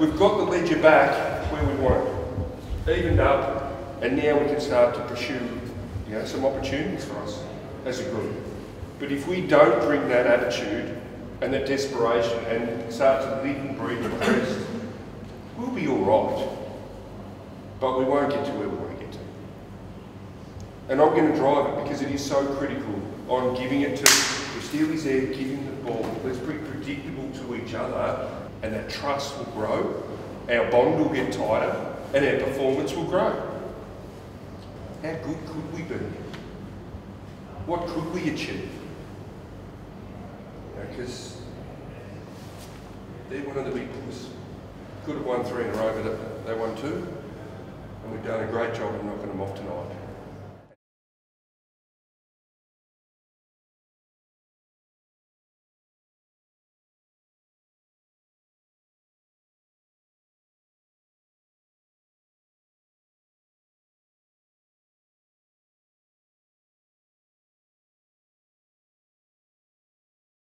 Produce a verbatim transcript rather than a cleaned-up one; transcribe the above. We've got the ledger back where we want it, evened up, and now we can start to pursue, you know, some opportunities for us as a group. But if we don't bring that attitude and that desperation and start to live and breathe and rest, we'll be all right. But we won't get to where we want to get to. And I'm going to drive it because it is so critical on giving it to the Steely's there, giving the ball. Let's be predictable to each other, and that trust will grow, our bond will get tighter, and our performance will grow. How good could we be? What could we achieve? Because they're one of the big boys. Could have won three in a row, but they won two. And we've done a great job of knocking them off tonight.